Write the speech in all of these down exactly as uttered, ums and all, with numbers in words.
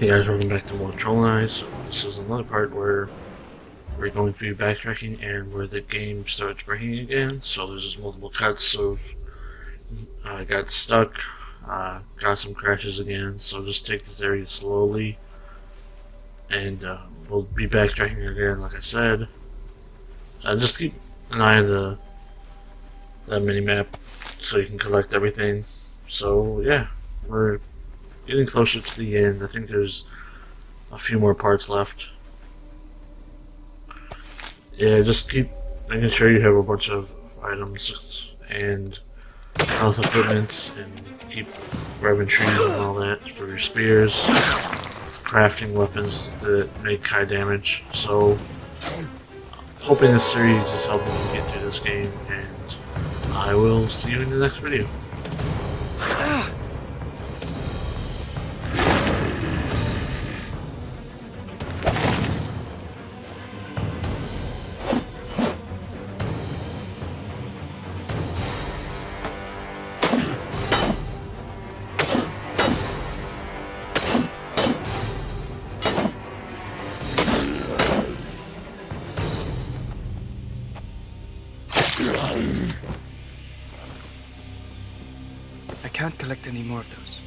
Hey guys, welcome back to more Troll and I. This is another part where we're going to be backtracking and where the game starts breaking again. So there's just multiple cuts of I uh, got stuck, uh, got some crashes again. So just take this area slowly, and uh, we'll be backtracking again, like I said. Uh, just keep an eye on the that mini map so you can collect everything. So yeah, we're getting closer to the end. I think there's a few more parts left. Yeah, just keep making sure you have a bunch of items and health equipment, and keep grabbing trees and all that for your spears, crafting weapons that make high damage. So, hoping this series is helping you get through this game, and I will see you in the next video. I can't collect any more of those.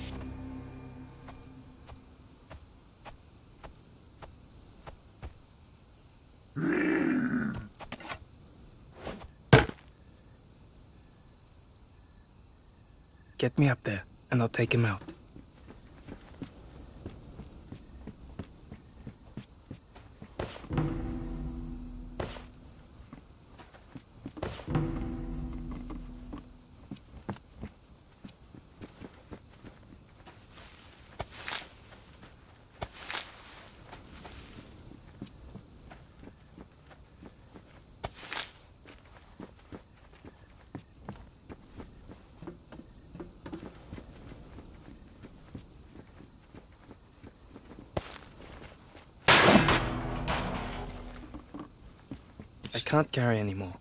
Get me up there, and I'll take him out. I can't carry anymore.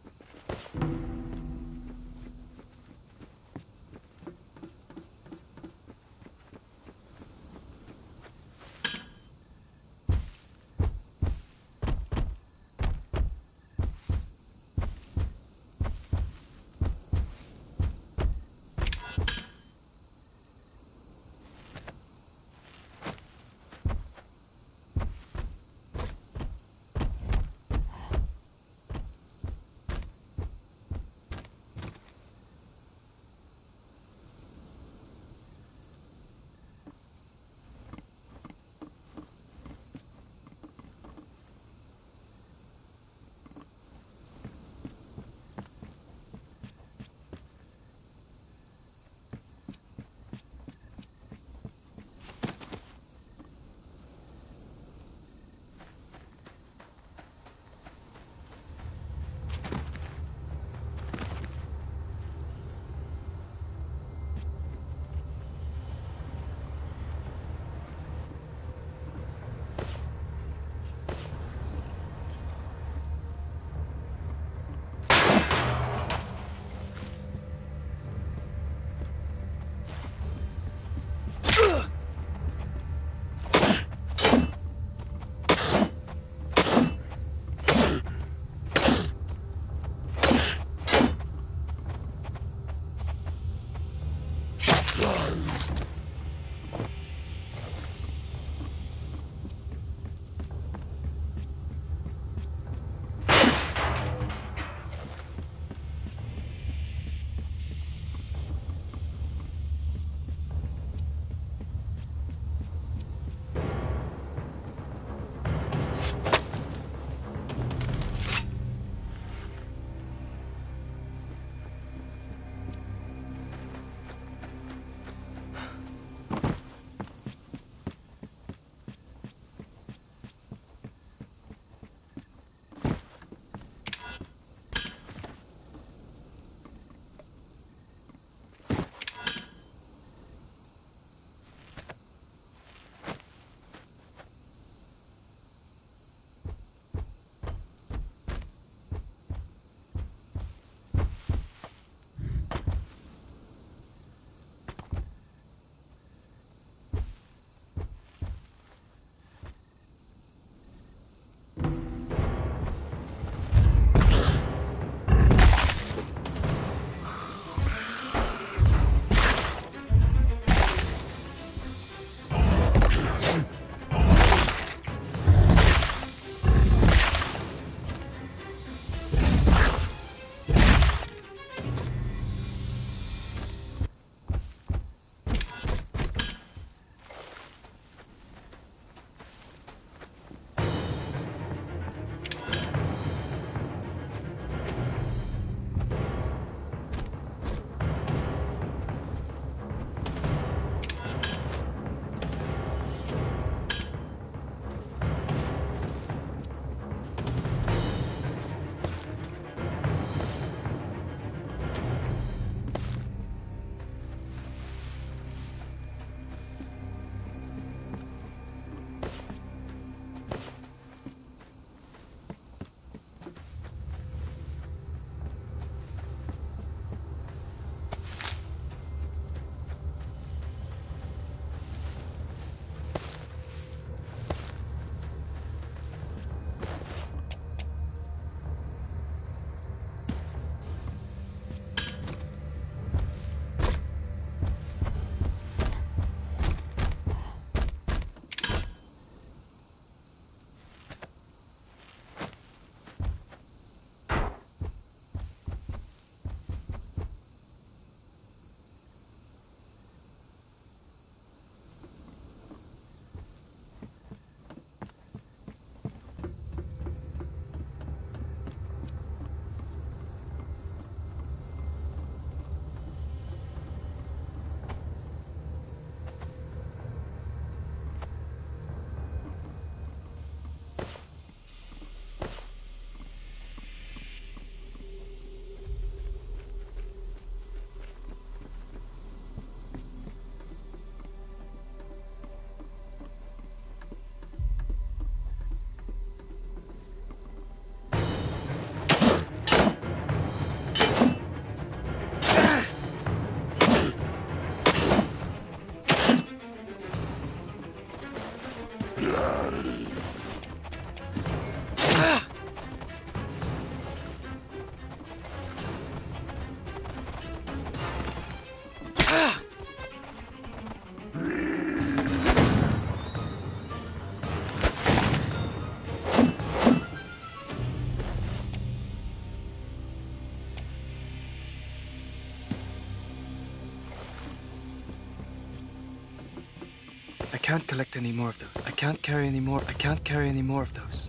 can't collect any more of those. I can't carry any more. I can't carry any more of those.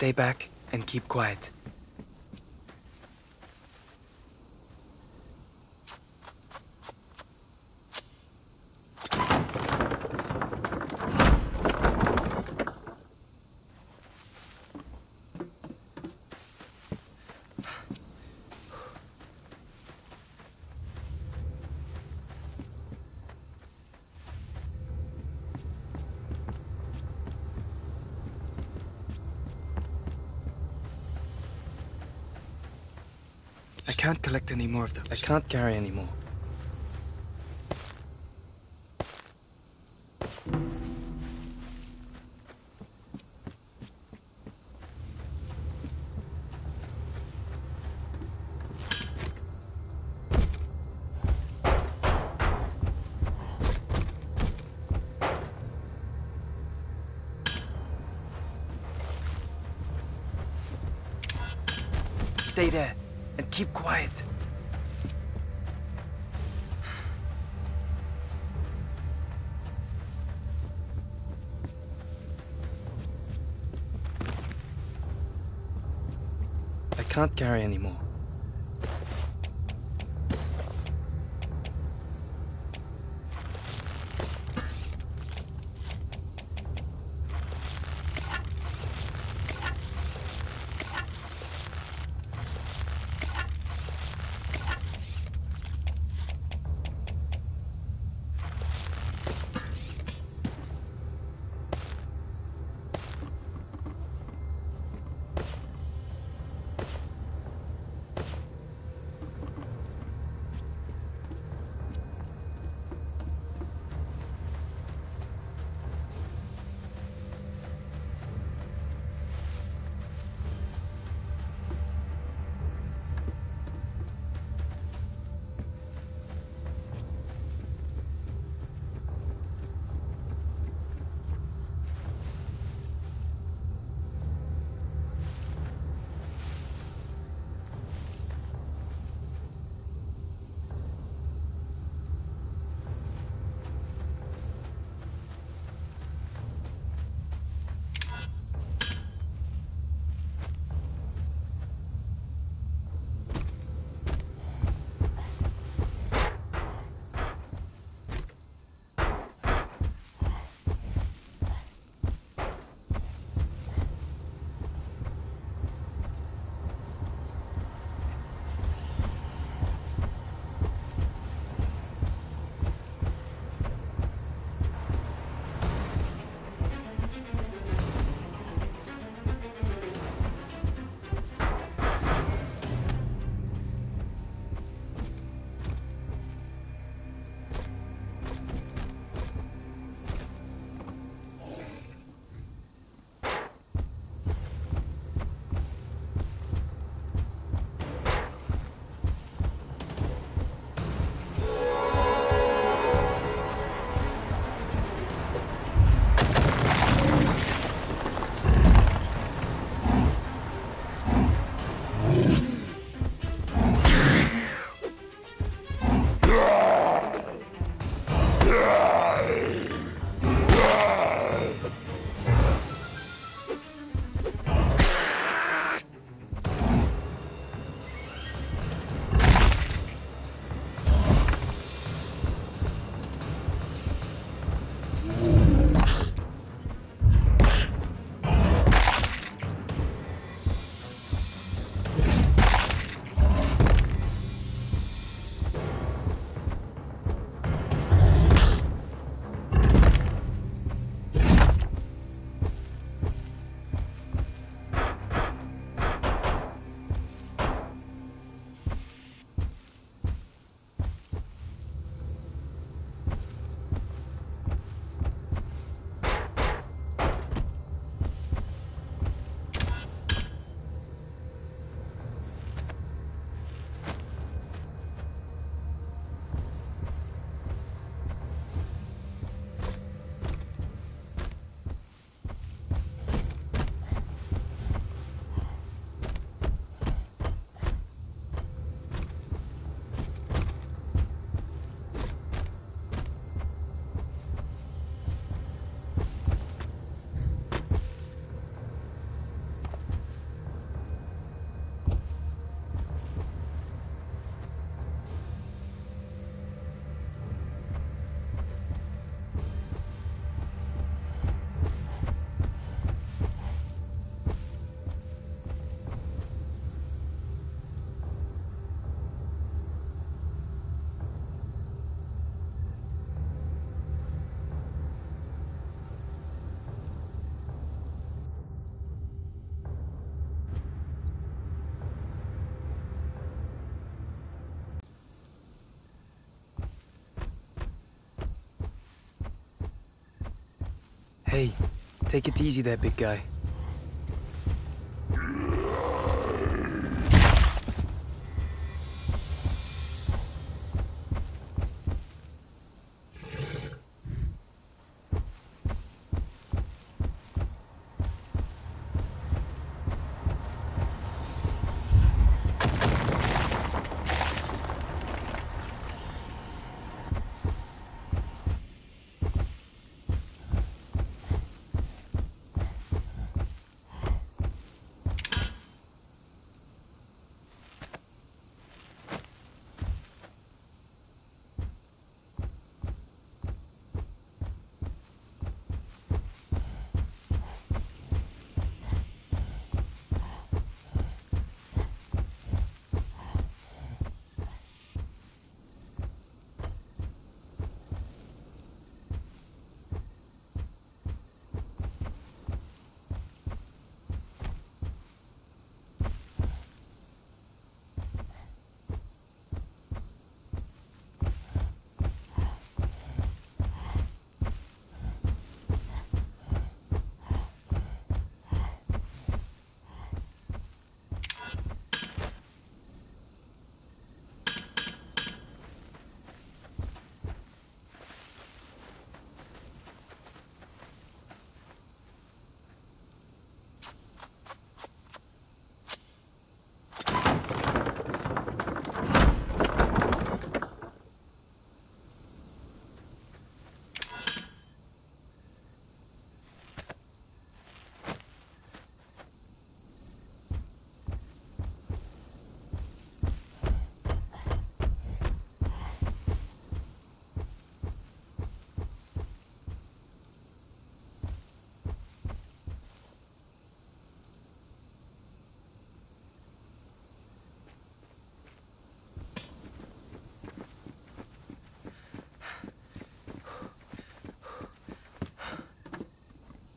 Stay back and keep quiet. I can't collect any more of them. I can't carry any more. stay there and keep quiet. I can't carry anymore. Hey, take it easy there, big guy.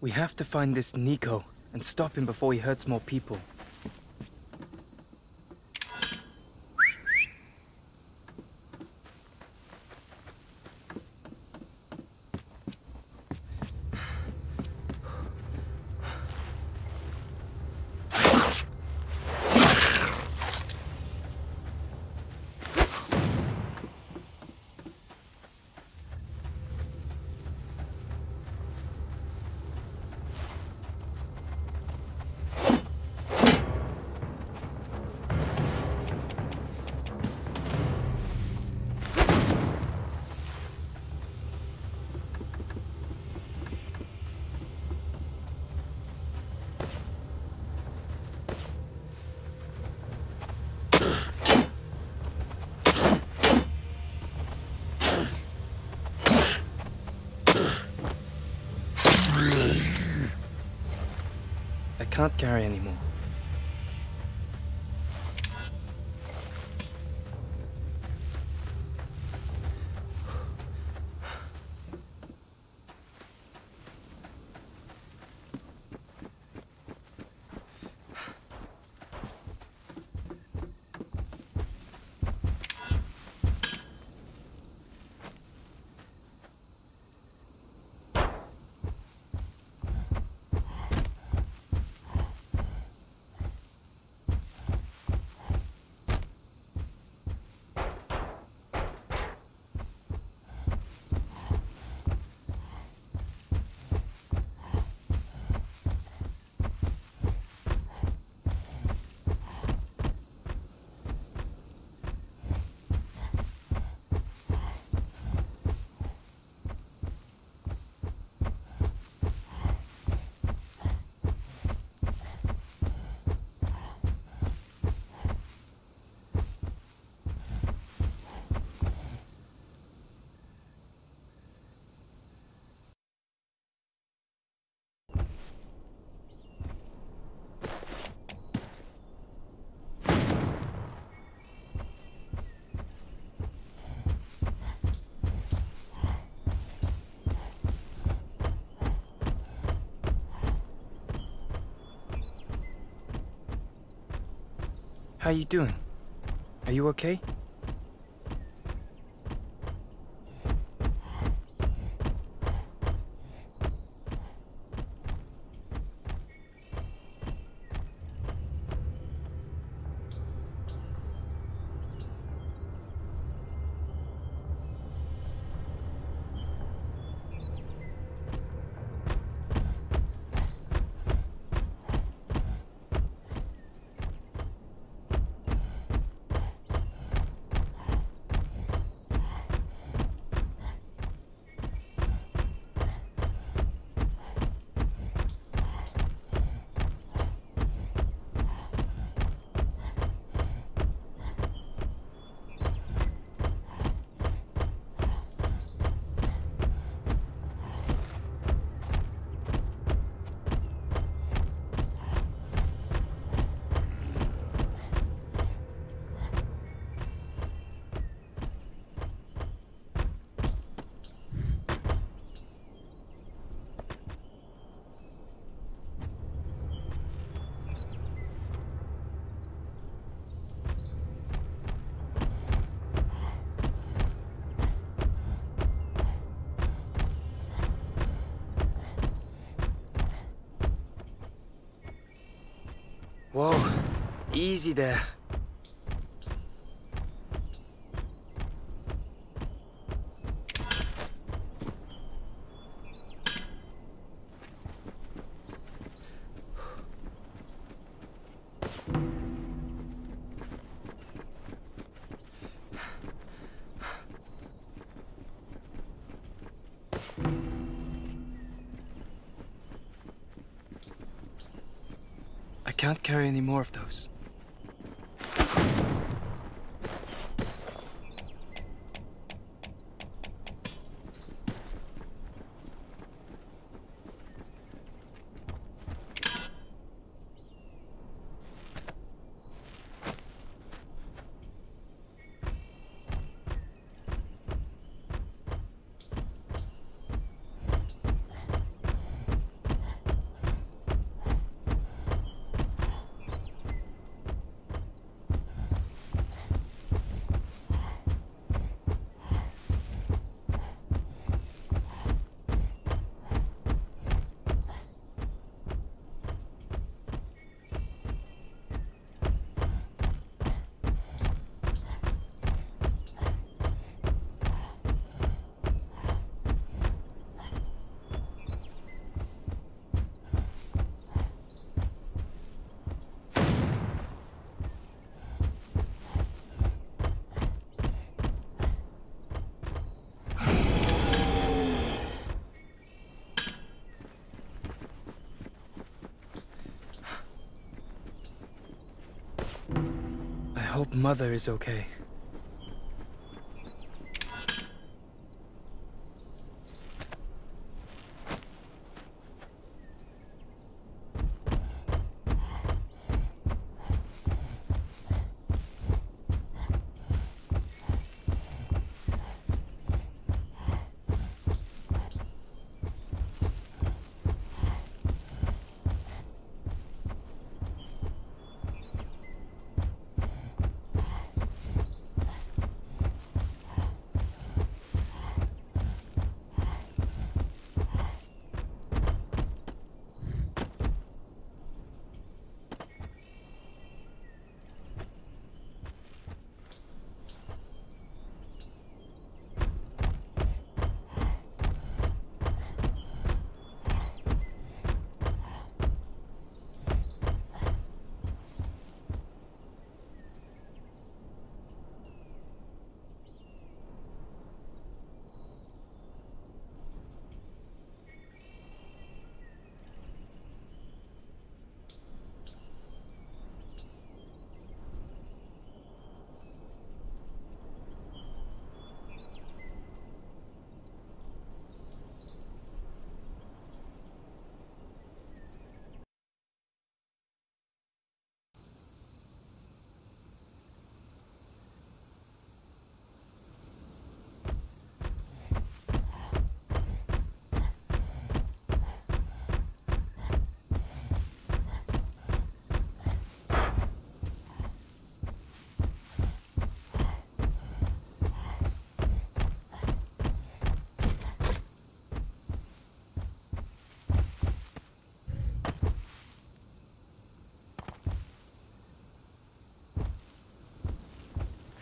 We have to find this Nico and stop him before he hurts more people. I can't carry anymore. How you doing? Are you okay? Whoa, easy there. I can't carry any more of those. hope Mother is okay.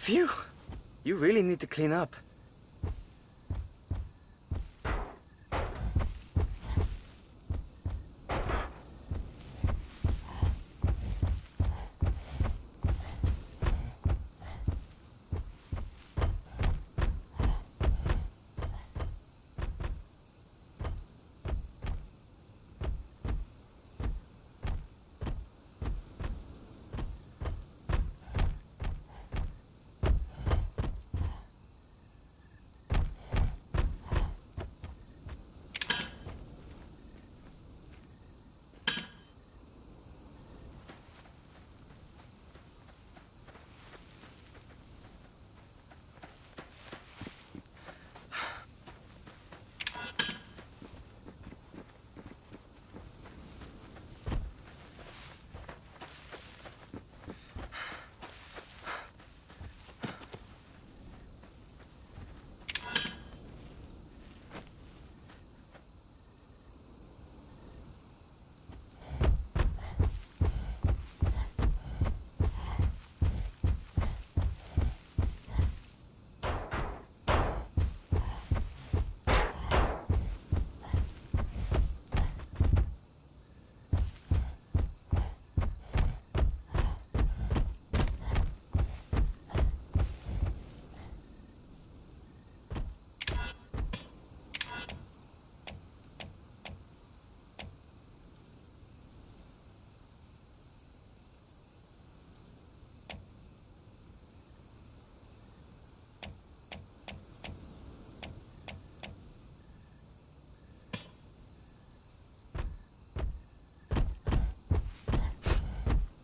Phew! You really need to clean up.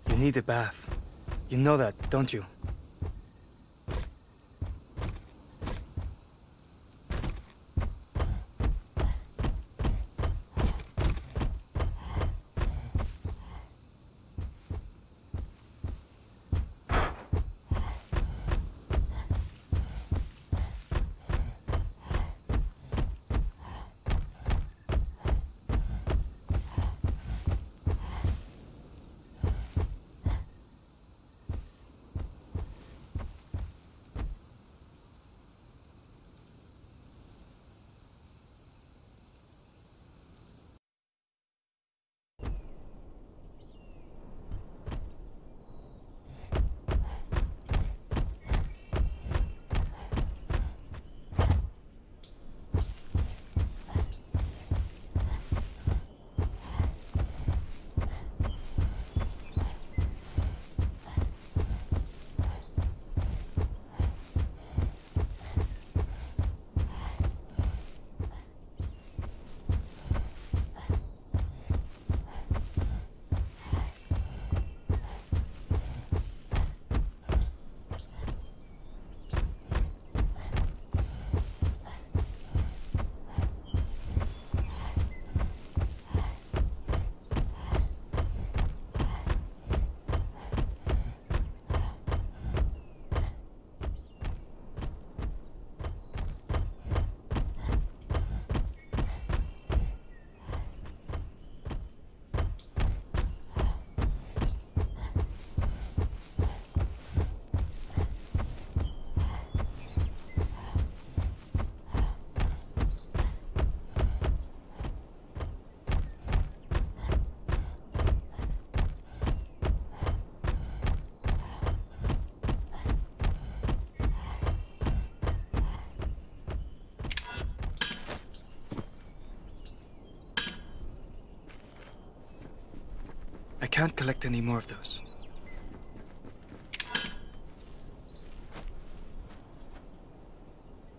I need a bath. You know that, don't you? I can't collect any more of those.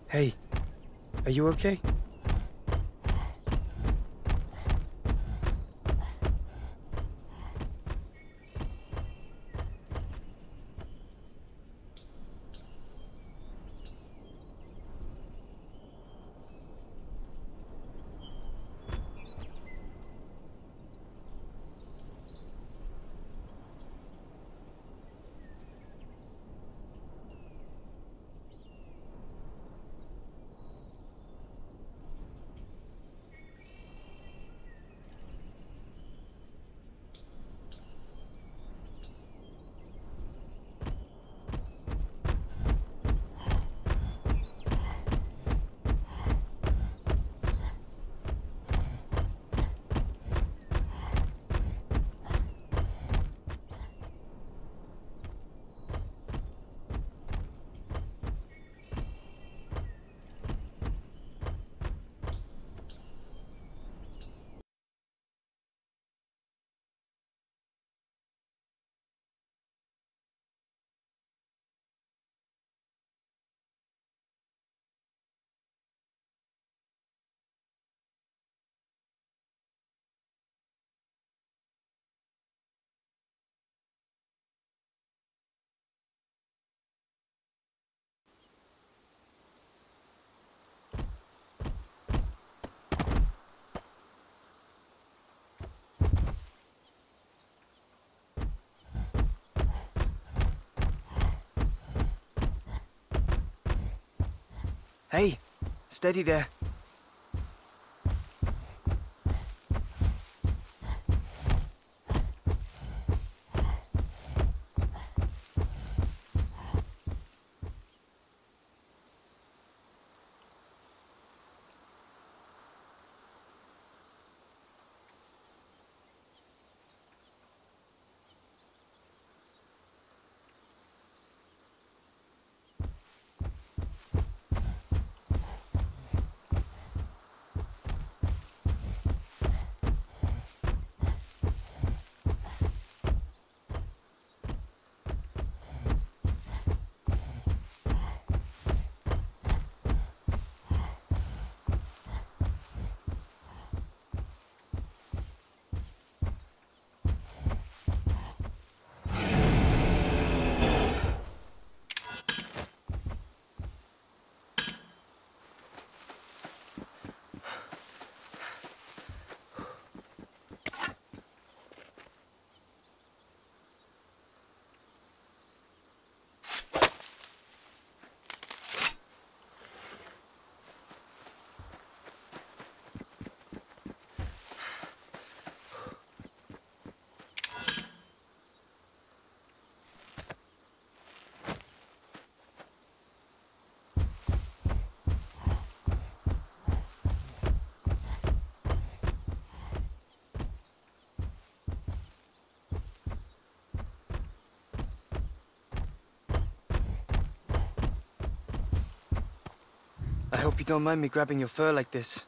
Hey, are you okay? Hey, steady there. I hope you don't mind me grabbing your fur like this.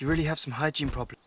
You really have some hygiene problems.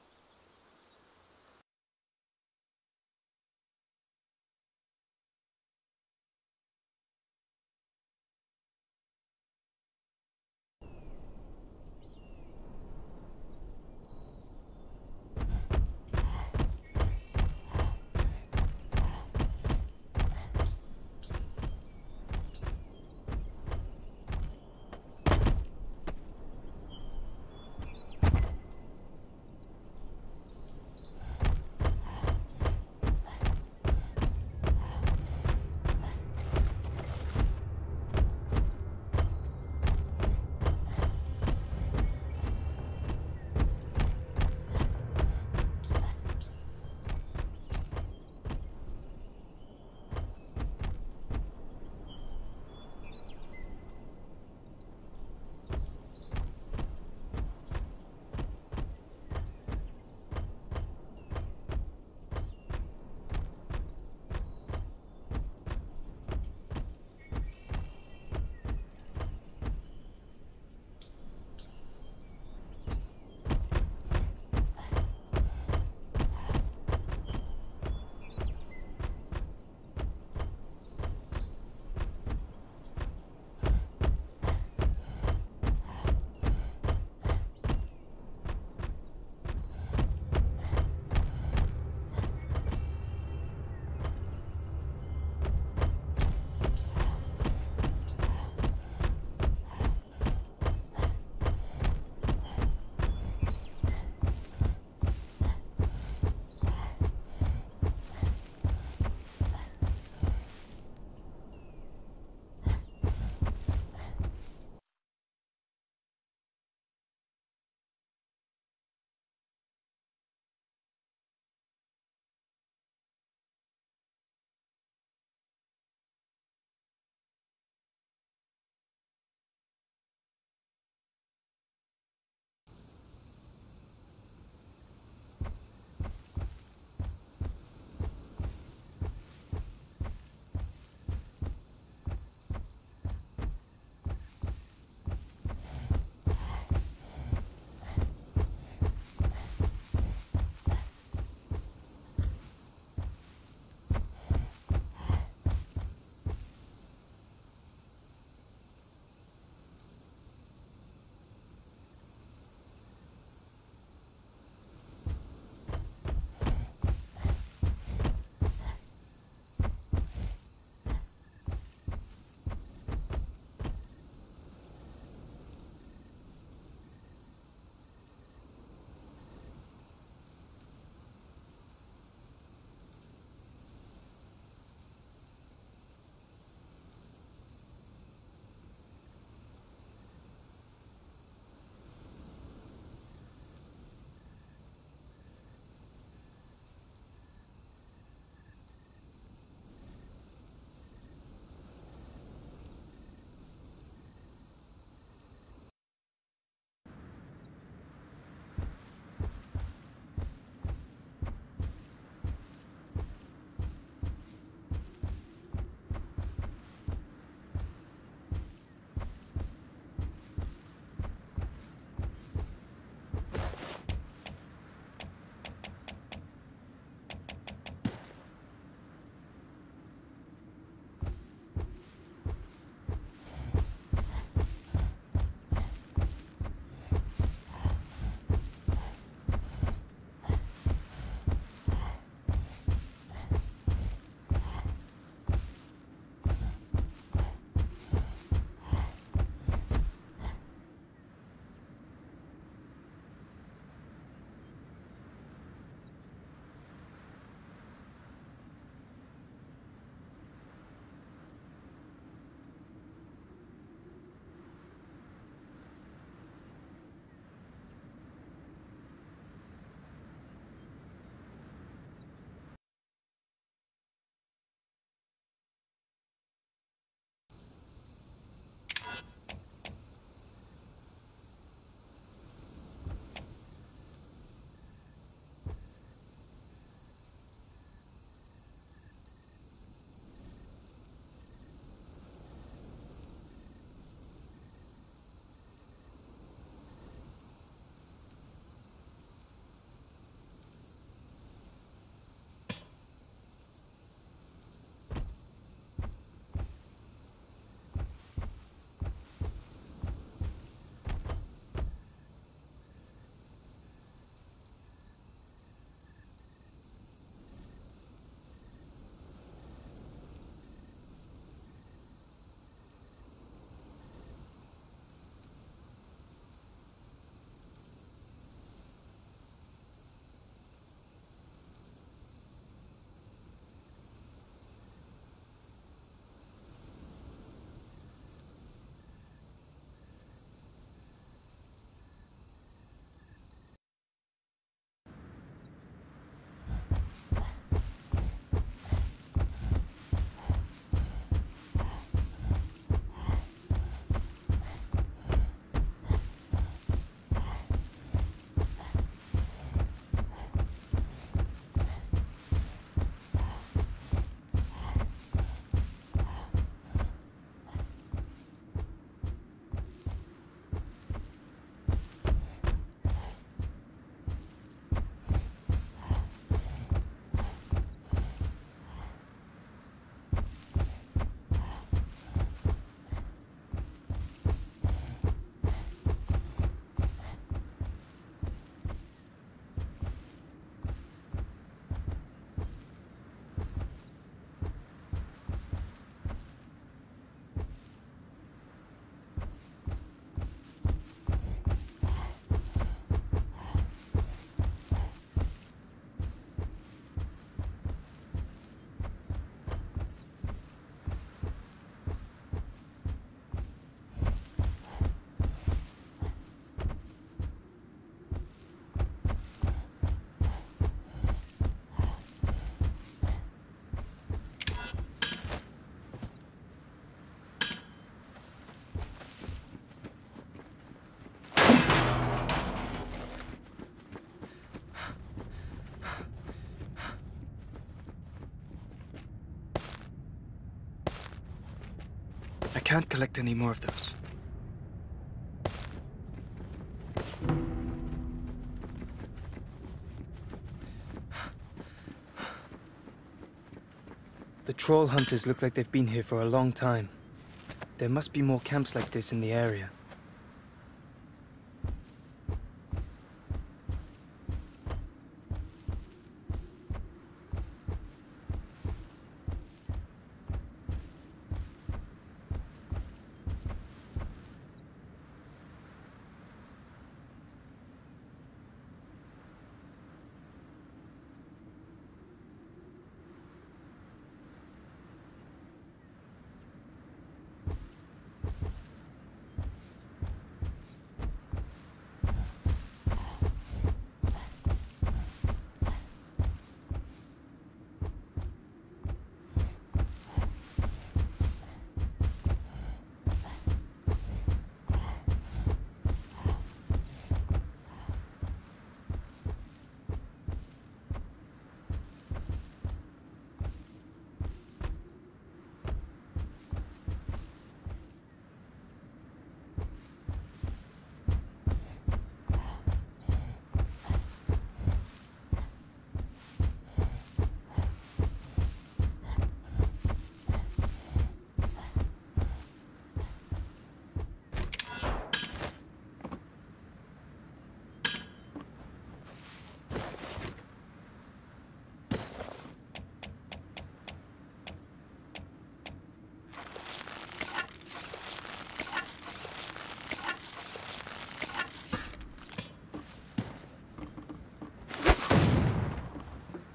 can't collect any more of those. The troll hunters look like they've been here for a long time. There must be more camps like this in the area.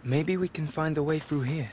Maybe we can find a way through here.